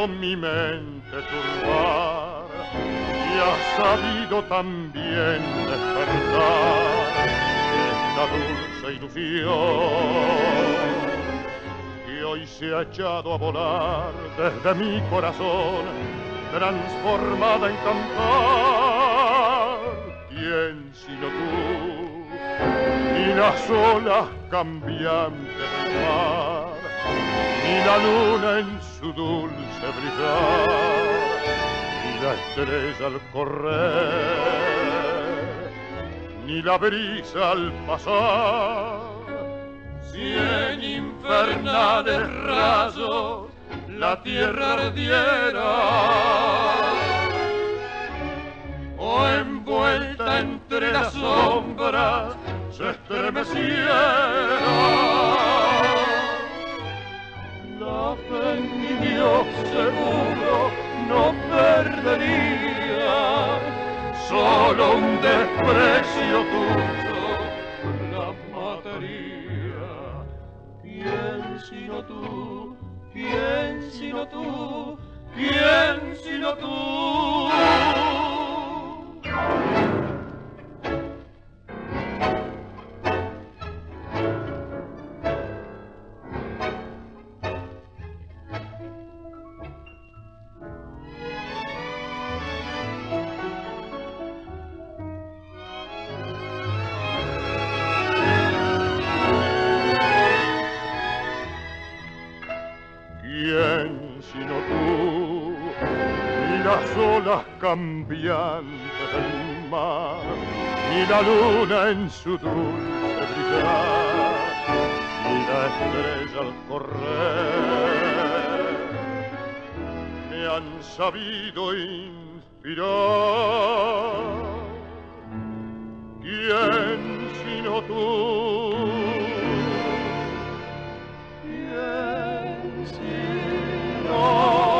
con mi mente turbar y has sabido también despertar esta dulce ilusión que hoy se ha echado a volar desde mi corazón, transformada en cantar. ¿Quién sino tú? Ni las olas cambiantes del mar, ni la luna en su dulce brillar, ni la estrella al correr, ni la brisa al pasar. Cien infernales rayos la tierra ardiera, o envuelta entre las sombras se estremeciera. La fe en mi Dios seguro no perdería, solo un desprecio tuyo la mataría. ¿Quién sino tú? ¿Quién sino tú? ¿Quién sino tú? Cambiantes del mar, ni la luna en su dulce brillar, ni la estrella al correr, me han sabido inspirar. ¿Quién sino tú? ¿Quién sino tú?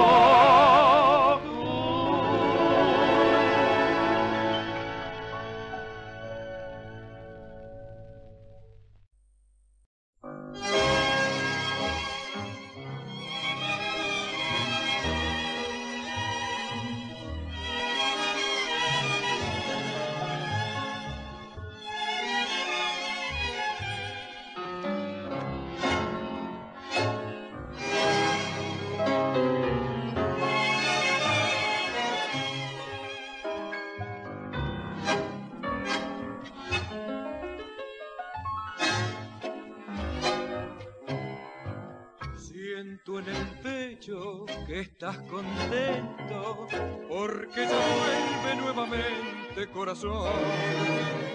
En el pecho que estás contento porque ya vuelve nuevamente corazón,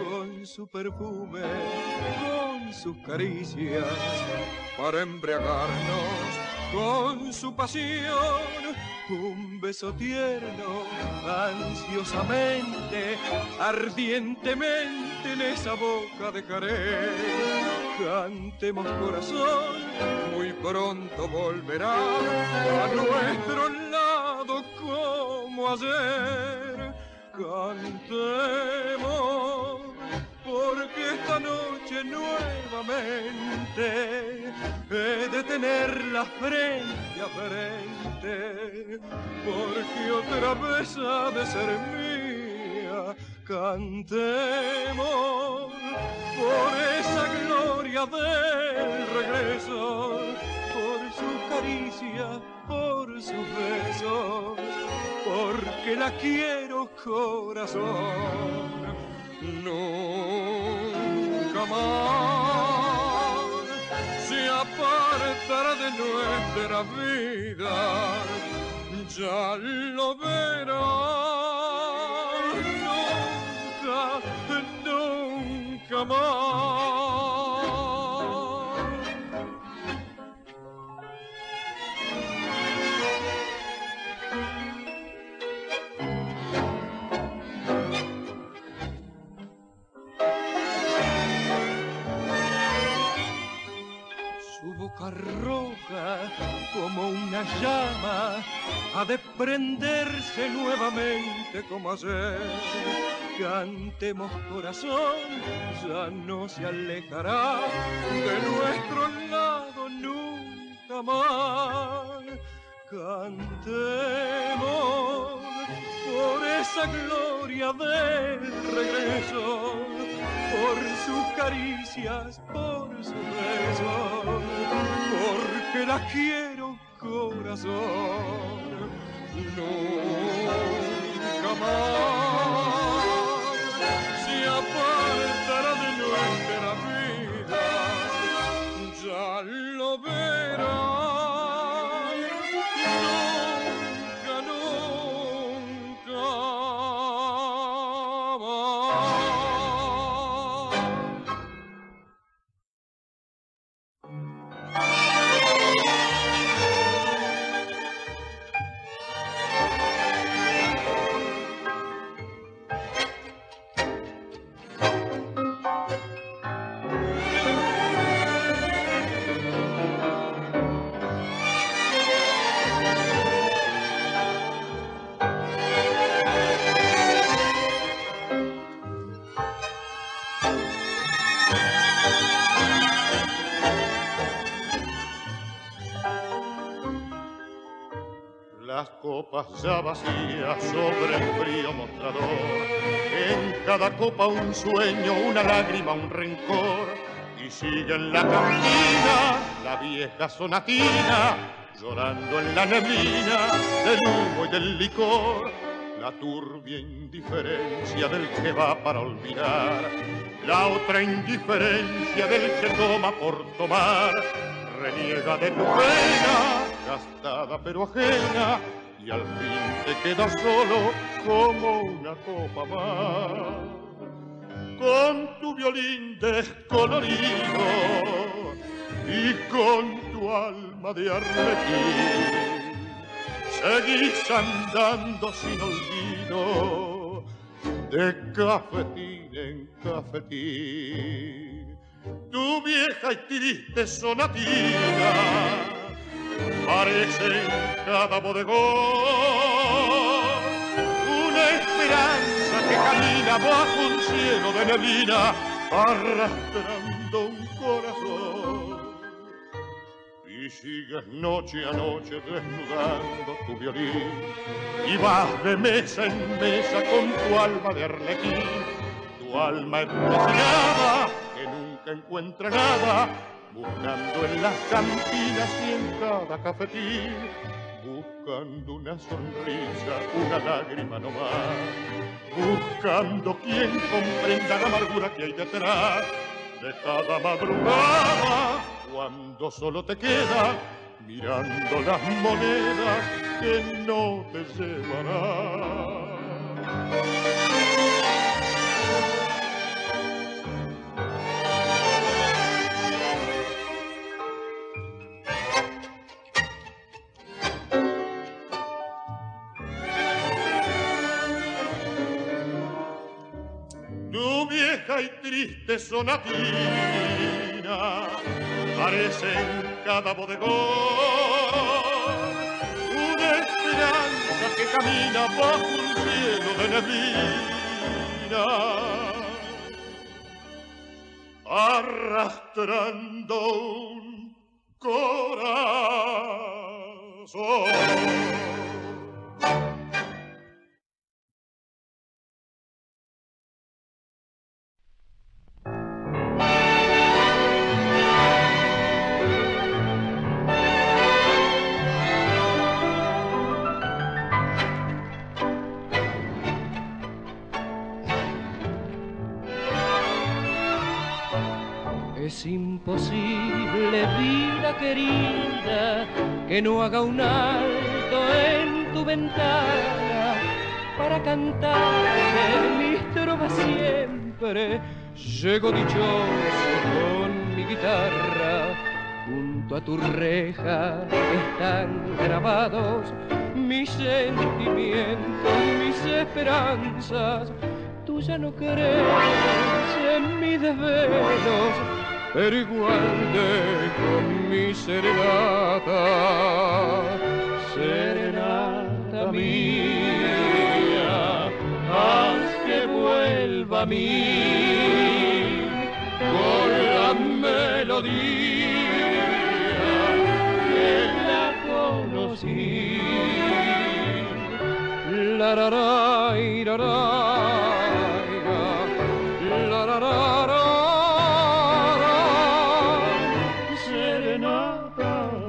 con su perfume, con sus caricias para embriagarnos, con su pasión, un beso tierno, ansiosamente, ardientemente en esa boca dejaré. Cantemos corazón, muy pronto volverá a nuestro lado como ayer. Cantemos, porque esta noche nuevamente he de tenerla frente a frente, porque otra vez ha de ser mía. Cantemos por esa gloria del regreso, por su caricia, por sus besos, porque la quiero, corazón, nunca más se apartará de nuestra vida, ya lo verás, nunca, nunca más. Roja como una llama ha de prenderse nuevamente como ayer. Cantemos corazón, ya no se alejará de nuestro lado nunca más. Cantemos por esa gloria del regreso, por sus caricias, por sus besos, porque la quiero, corazón, nunca más se apartará de nuestra vida, ya lo verás, nunca, nunca más. Las copas ya vacías sobre el frío mostrador, en cada copa un sueño, una lágrima, un rencor, y sigue en la cantina la vieja sonatina, llorando en la neblina del humo y del licor, la turbia indiferencia del que va para olvidar, la otra indiferencia del que toma por tomar, reniega de tu pena, gastada pero ajena, y al fin te quedas solo como una copa más, con tu violín descolorido y con tu alma de arlequín, seguís andando sin olvido, de cafetín en cafetín, tu vieja y triste sonatina parece en cada bodegón una esperanza que camina bajo un cielo de neblina, arrastrando un corazón. Y sigues noche a noche desnudando tu violín, y vas de mesa en mesa con tu alma de arlequín, tu alma empecinada que nunca encuentra nada, buscando en las cantinas y en cada cafetín, buscando una sonrisa, una lágrima no más, buscando quien comprenda la amargura que hay detrás de cada madrugada, cuando solo te quedas mirando las monedas que no te llevarás. Y triste sonatina parece en cada bodegón una esperanza que camina bajo un cielo de neblina, arrastrando un corazón. Es imposible, vida querida, que no haga un alto en tu ventana para cantarte mis trovas siempre. Llego dichoso con mi guitarra, junto a tu reja están grabados mis sentimientos, mis esperanzas. Tú ya no crees en mis desvelos, pero igual dejo mi serenata, serenata mía, haz que vuelva a mí con la melodía que la conocí. Serenata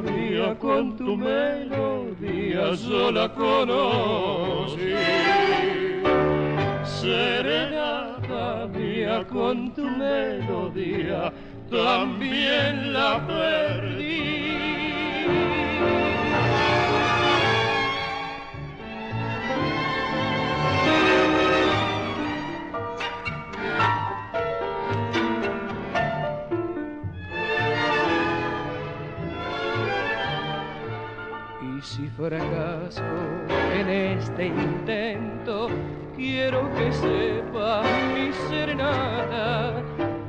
mía, con tu melodía yo la conocí. Serenata mía, con tu melodía también la perdí. Y si fracaso en este intento, quiero que sepa mi serenata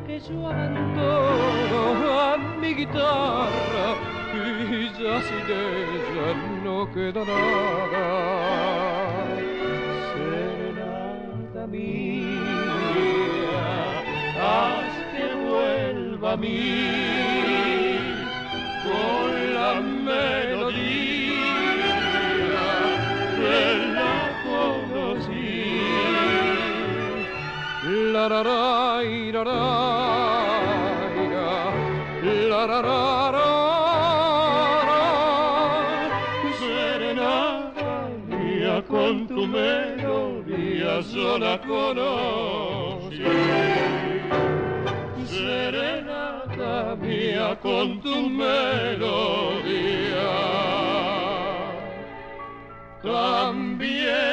que yo abandono a mi guitarra y ya sin ella no queda nada. Serenata mía, haz que vuelva a mí con la melodía. La la la la la la la la. Serenata mía, con tu melodía yo la conocí. Serenata mía, con tu melodía también.